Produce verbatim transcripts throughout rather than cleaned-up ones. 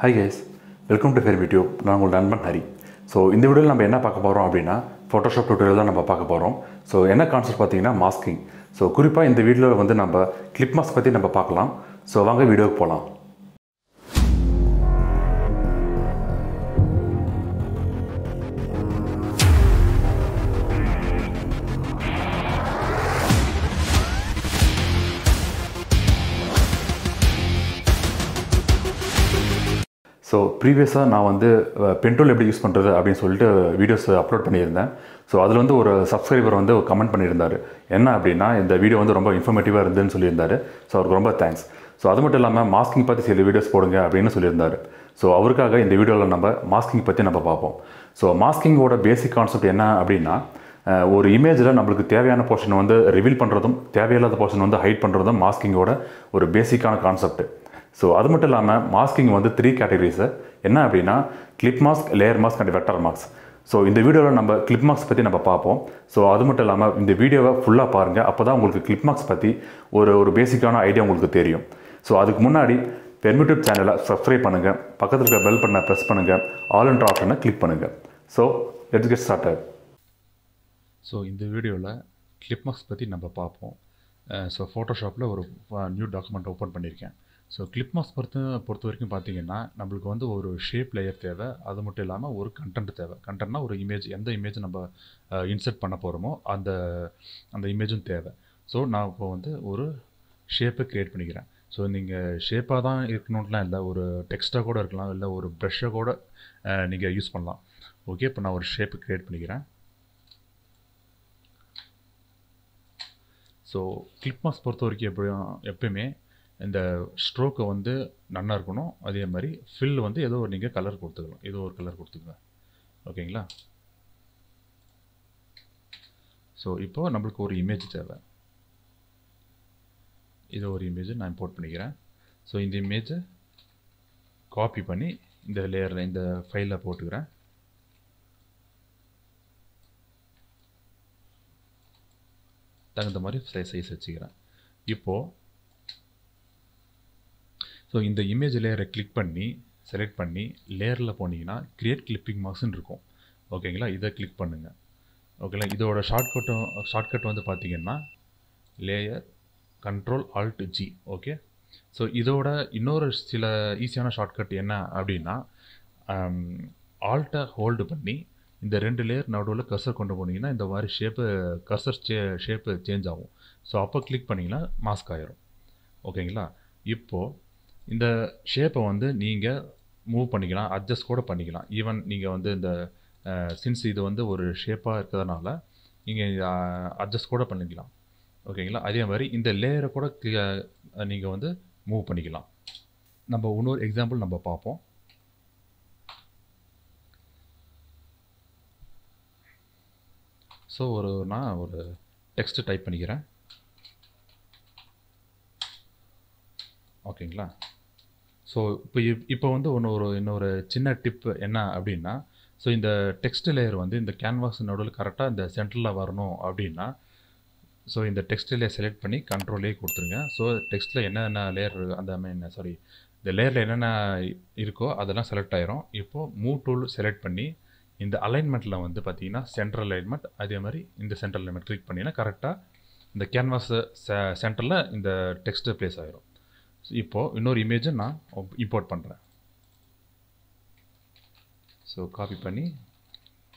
Hi guys, welcome to Fermi Tube. I am Anban Hari. So in this video, we will talk about Photoshop tutorial. So what concept is masking. So குறிப்பா in this video, we will talk Clip Mask. So let's go to the video. So previously, I have pen tool use videos upload. So I have a subscriber and a comment. This video is very informative. So thanks. So that's why I masking videos. So in this video, we masking. So masking basic concept is ஒரு இமேஜ்ல நமக்கு தேவையான portion வந்து reveal பண்றதும் தேவையில்லாத portion வந்து height பண்றதும் மாஸ்கிங்கோட ஒரு பேசிக்கான கான்செப்ட். So அது மட்டும் இல்லாம மாஸ்கிங் வந்து three கேட்டகரிஸ் என்ன அப்படினா clip mask, layer mask and vector mask. So இந்த வீடியோல நம்ம கிளிப் மாஸ்க் பத்தி நம்ம பாப்போம். So அது மட்டும் இல்லாம இந்த வீடியோவை ஃபுல்லா பாருங்க. அப்பதான் உங்களுக்கு கிளிப் மாஸ்க் பத்தி ஒரு ஒரு பேசிக்கான ஐடியா உங்களுக்கு தெரியும். So அதுக்கு முன்னாடி Fermi Tube சேனலை subscribe பண்ணுங்க. பக்கத்துல இருக்க bell பட்டனை press பண்ணுங்க. All and option-ஐ click பண்ணுங்க. So let's get started. So in the video la clip mask patti namba paapom. Uh, so Photoshop la oru new document open panniruken. So clip mask porthu porthu varaikum pathina namalukku vandu oru shape layer theva adu mottum illama oru content theva. Content na oru image endha image namba uh, insert panna porumo and and image um theva. So na ipo vandu oru shape create panikiren. So neenga shape ah dhaan irukkanumla illa oru text ah kuda irukkalam illa oru brush ah kuda uh, neenga use pannalam. Okay, appo na oru shape create panikiren. So clip mask பொறுத்தவரைக்கும் எப்பவுமே இந்த stroke வந்து நல்லா இருக்கணும். அதே மாதிரி fill வந்து ஏதோ ஒரு நீங்க கலர் கொடுத்துக்கலாம். ஏதோ ஒரு கலர் கொடுத்துக்கலாம். ஓகேங்களா? சோ இப்போ நமக்கு ஒரு இமேஜ் தேவை. இது ஒரு இமேஜ் நான் இம்போர்ட் பண்ணிக்கிறேன். சோ இந்த இமேஜ் காப்பி பண்ணி இந்த லேயர்ல இந்த ஃபைல்ல போட்டுக்கிறேன். தகுந்த மாதிரி சைஸ் வச்சுக்கிறேன். இப்போ ஸோ இந்த இமேஜ் லேயரை கிளிக் பண்ணி செலக்ட் பண்ணி லேயரில் போனீங்கன்னா கிரியேட் கிளிப்பிங் மார்க்ஸ்ன்னு இருக்கும். ஓகேங்களா? இதை கிளிக் பண்ணுங்கள். ஓகேங்களா? இதோட ஷார்ட்கட்டும் ஷார்ட்கட் வந்து பார்த்தீங்கன்னா layer control alt G. Okay. So இதோட இன்னொரு சில ஈஸியான ஷார்ட்கட் என்ன அப்படின்னா ஆல்ட்டை ஹோல்டு பண்ணி இந்த ரெண்டு லேயர் நடுவில் கர்சர் கொண்டு போனீங்கன்னா இந்த மாதிரி ஷேப்பு கர்சர் ஷேப்பு சேஞ்ச் ஆகும். ஸோ அப்போ கிளிக் பண்ணிங்கன்னா மாஸ்க் ஆயிரும். ஓகேங்களா? இப்போது இந்த ஷேப்பை வந்து நீங்கள் மூவ் பண்ணிக்கலாம், அட்ஜஸ்ட் கூட பண்ணிக்கலாம். ஈவன் நீங்கள் வந்து இந்த சின்ஸ் இது வந்து ஒரு ஷேப்பாக இருக்கிறதுனால நீங்கள் அட்ஜஸ்ட் கூட பண்ணிக்கலாம். ஓகேங்களா? அதே மாதிரி இந்த லேயரை கூட நீங்கள் வந்து மூவ் பண்ணிக்கலாம். நம்ம இன்னொரு எக்ஸாம்பிள் நம்ம பார்ப்போம். ஸோ ஒரு நான் ஒரு டெக்ஸ்ட் டைப் பண்ணிக்கிறேன். ஓகேங்களா? ஸோ இப்போ இப்போ வந்து ஒன்று ஒரு இன்னொரு சின்ன டிப் என்ன அப்படின்னா ஸோ இந்த டெக்ஸ்ட் லேயர் வந்து இந்த கேன்வாஸ் நடுவில் கரெக்டாக இந்த சென்டரில் வரணும் அப்படின்னா ஸோ இந்த டெக்ஸ்ட் லேயர் செலக்ட் பண்ணி கண்ட்ரோலே கொடுத்துருங்க. ஸோ டெக்ஸ்ட்டில் என்னென்ன லேயர் அந்த மீன் சாரி இந்த லேயரில் என்னென்ன இருக்கோ அதெல்லாம் செலக்ட் ஆயிரும். இப்போது மூவ் டூல் செலக்ட் பண்ணி இந்த அலைன்மெண்ட்டில் வந்து பார்த்தீங்கன்னா சென்ட்ரல் அலைன்மெண்ட் அதே மாதிரி இந்த சென்ட்ரல் அலைன்மெண்ட் கிளிக் பண்ணிங்கன்னா கரெக்டாக இந்த கேன்வாஸ் சென்டரில் இந்த டெக்ஸ்ட் பிளேஸ் ஆகிரும். இப்போது இன்னொரு இமேஜை நான் இம்போர்ட் பண்ணுறேன். ஸோ காப்பி பண்ணி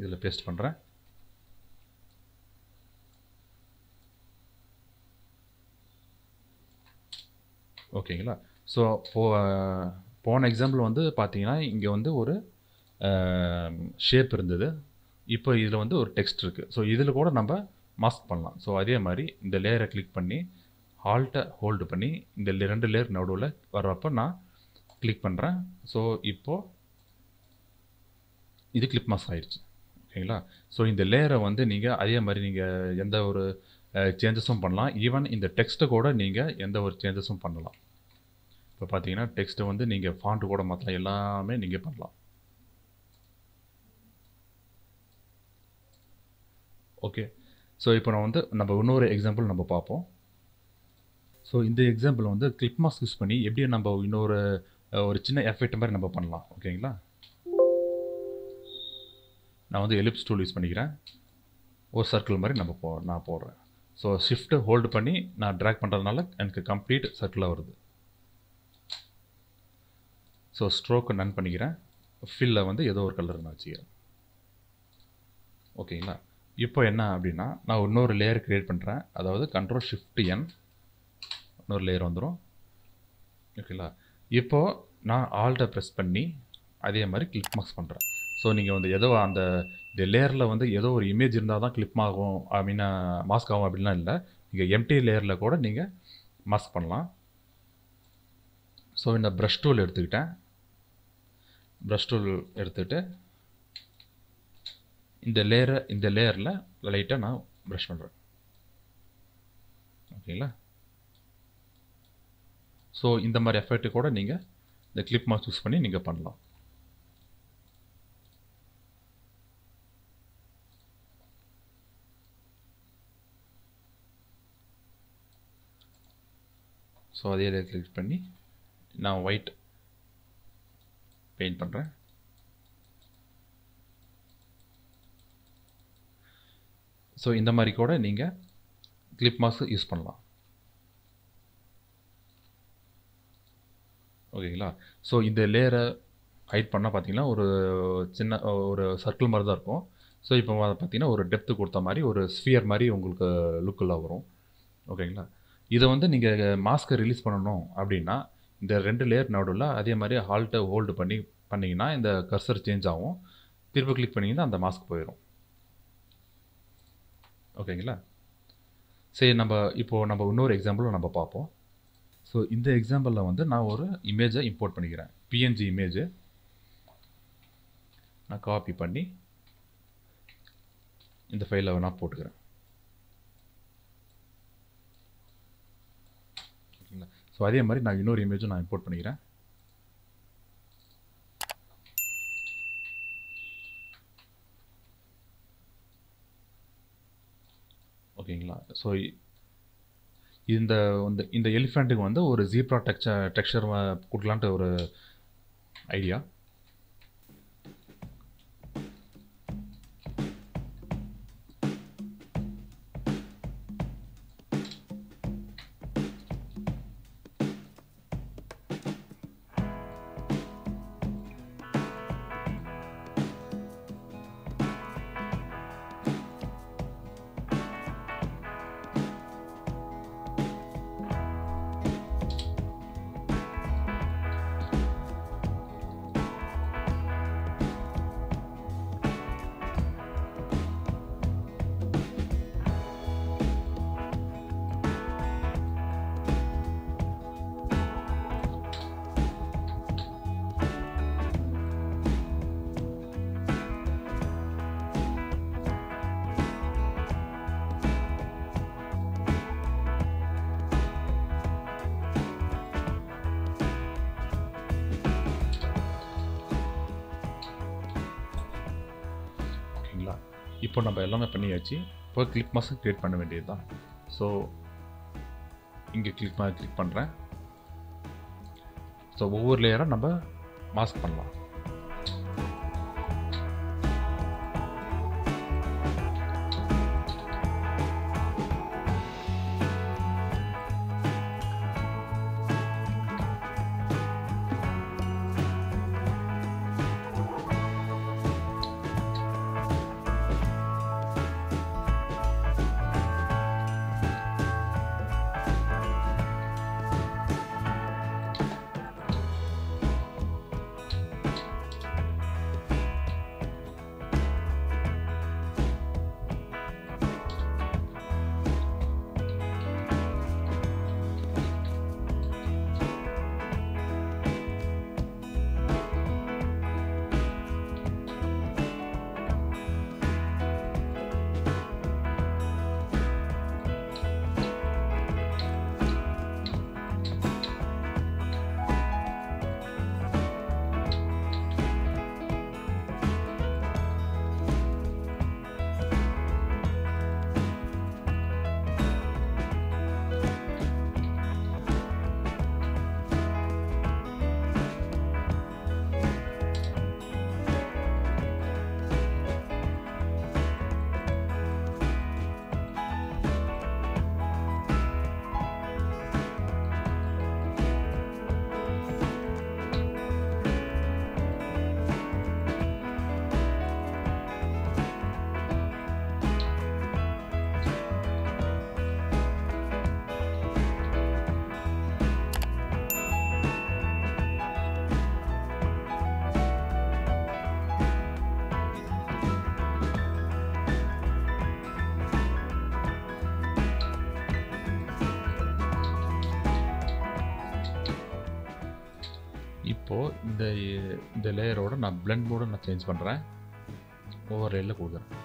இதில் பேஸ்ட் பண்ணுறேன். ஓகேங்களா? ஸோ போன எக்ஸாம்பிள் வந்து பார்த்தீங்கன்னா இங்கே வந்து ஒரு ஷேப் இருந்தது. இப்போ இதில் வந்து ஒரு டெக்ஸ்ட் இருக்குது. ஸோ இதில் கூட நம்ம மாஸ்க் பண்ணலாம். ஸோ அதே மாதிரி இந்த லேயரை கிளிக் பண்ணி ஆல்ட்டை ஹோல்டு பண்ணி இந்த ரெண்டு லேயர் நடுவில் வர்றப்போ நான் கிளிக் பண்ணுறேன். ஸோ இப்போது இது கிளிப் மாஸ்க் ஆயிடுச்சு. ஓகேங்களா? ஸோ இந்த லேயரை வந்து நீங்கள் அதே மாதிரி நீங்கள் எந்த ஒரு சேஞ்சஸும் பண்ணலாம். ஈவன் இந்த டெக்ஸ்ட்டை கூட நீங்கள் எந்த ஒரு சேஞ்சஸும் பண்ணலாம். இப்போ பார்த்தீங்கன்னா டெக்ஸ்ட்டை வந்து நீங்கள் ஃபாண்ட் கூட மாற்றலாம், எல்லாமே நீங்கள் பண்ணலாம். ஓகே. ஸோ இப்போ நான் வந்து நம்ம இன்னொரு எக்ஸாம்பிள் நம்ம பார்ப்போம். ஸோ இந்த எக்ஸாம்பிள் வந்து கிளிப் மாஸ்க் யூஸ் பண்ணி எப்படி நம்ம இன்னொரு ஒரு சின்ன எஃபெக்ட் மாதிரி நம்ம பண்ணலாம் ஓகேங்களா நான் வந்து எலிப்ஸ் டூல் யூஸ் பண்ணிக்கிறேன் ஒரு சர்க்கிள் மாதிரி நம்ம போ நான் போடுறேன் ஸோ ஷிஃப்ட் ஹோல்ட் பண்ணி நான் ட்ராக் பண்ணுறதுனால எனக்கு கம்ப்ளீட் சர்க்கிளாக வருது ஸோ ஸ்ட்ரோக்கு நன் பண்ணிக்கிறேன் ஃபில்லில் வந்து ஏதோ ஒரு கலர் நான் வச்சுக்கிறேன் ஓகேங்களா இப்போ என்ன அப்படின்னா நான் இன்னொரு லேயர் க்ரியேட் பண்ணுறேன் அதாவது கண்ட்ரோல் ஷிஃப்ட் என் இன்னொரு லேயர் வந்துடும் ஓகேங்களா இப்போது நான் ஆல்ட்டை ப்ரெஸ் பண்ணி அதே மாதிரி கிளிப் மார்க்ஸ் பண்ணுறேன் ஸோ நீங்கள் வந்து ஏதோ அந்த இந்த லேயரில் வந்து ஏதோ ஒரு இமேஜ் இருந்தால் தான் கிளிப் ஆகும் ஐ மீன் மாஸ்க் ஆகும் அப்படின்லாம் இல்லை நீங்கள் எம்டி லேயரில் கூட நீங்கள் மாஸ்க் பண்ணலாம் ஸோ இந்த ப்ரஷ் டூல் எடுத்துக்கிட்டேன் ப்ரஷ் டூல் எடுத்துக்கிட்டு இந்த லேயரை இந்த லேயரில் லைட்டாக நான் ப்ரஷ் பண்ணுறேன் ஓகேங்களா ஸோ இந்த மாதிரி எஃபெக்ட் கூட நீங்கள் இந்த கிளிப் மாஸ்க் யூஸ் பண்ணி நீங்கள் பண்ணலாம் ஸோ அதே இதை கிளிக் பண்ணி நான் ஒயிட் பெயிண்ட் பண்ணுறேன் ஸோ இந்த மாதிரி கூட நீங்கள் கிளிப் மாஸ்க் யூஸ் பண்ணலாம் ஓகேங்களா ஸோ இந்த லேயரை ஹைட் பண்ணால் பார்த்தீங்கன்னா ஒரு சின்ன ஒரு சர்க்கிள் மாதிரி தான் இருக்கும் ஸோ இப்போ பார்த்தீங்கன்னா ஒரு டெப்த்து கொடுத்த மாதிரி ஒரு ஸ்பியர் மாதிரி உங்களுக்கு லுக்கில் வரும் ஓகேங்களா இதை வந்து நீங்கள் மாஸ்க்கை ரிலீஸ் பண்ணணும் அப்படின்னா இந்த ரெண்டு லேயர் நடுவில் அதே மாதிரி ஹால்ட்டை ஹோல்டு பண்ணி பண்ணிங்கன்னா இந்த கர்சர் சேஞ்ச் ஆகும் திருப்பி கிளிக் பண்ணிங்கன்னா அந்த மாஸ்க் போயிடும் ஓகேங்களா சரி நம்ம இப்போது நம்ம இன்னொரு எக்ஸாம்பிளும் நம்ம பார்ப்போம் ஸோ இந்த எக்ஸாம்பிளில் வந்து நான் ஒரு இமேஜை இம்போர்ட் பண்ணிக்கிறேன் பிஎன்ஜி இமேஜு நான் காப்பி பண்ணி இந்த ஃபைலை நான் போட்டுக்கிறேன் ஓகேங்களா ஸோ அதே மாதிரி நான் இன்னொரு இமேஜும் நான் இம்போர்ட் பண்ணிக்கிறேன் ஓகேங்களா ஸோ இந்த வந்து இந்த எலிஃபெண்ட்டுக்கு வந்து ஒரு ஜீப்ரா டெக்சர் டெக்ஸ்சர் கொடுக்கலான்ட்டு ஒரு ஐடியா இப்போ நம்ம எல்லாமே பண்ணியாச்சு இப்போ கிளிப் மாஸ்க் க்ரியேட் பண்ண வேண்டியது தான் ஸோ இங்கே கிளிக் மாஸ்க் கிளிக் பண்ணுறேன் ஸோ ஒவ்வொரு லேயராக நம்ம மாஸ்க் பண்ணலாம் இப்போ இந்த இந்த லேயரோட நான் blend mode நான் change பண்றேன் overlayல கொடுக்கிறேன்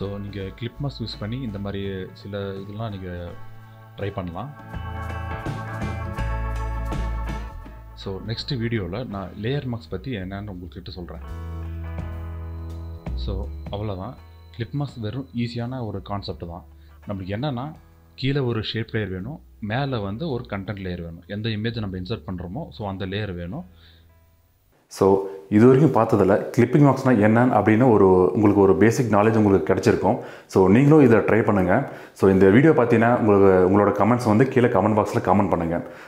So, you can use Clip Mask use panni indha mari sila idella neenga try pannalam. So, next video la na layer mask pathi enna nu ungalukku solren. So, avladha Clip Mask verum easy ana oru concept dhaan. Namakku enna na keela oru shape layer venum, mela vandu oru content layer venum. Endha image nam insert pandromo so andha layer venum. So, this is the clipping marks. So, you can try basic knowledge. So, you can try it. So, in this video, your comments in the comment box.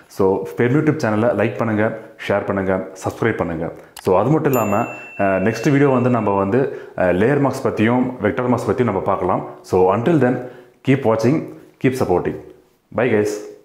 So, Fermi Tube channel, like, share, subscribe. So, that's the next video, we will see layer marks and vector marks. So, until then, keep watching, keep supporting. Bye guys.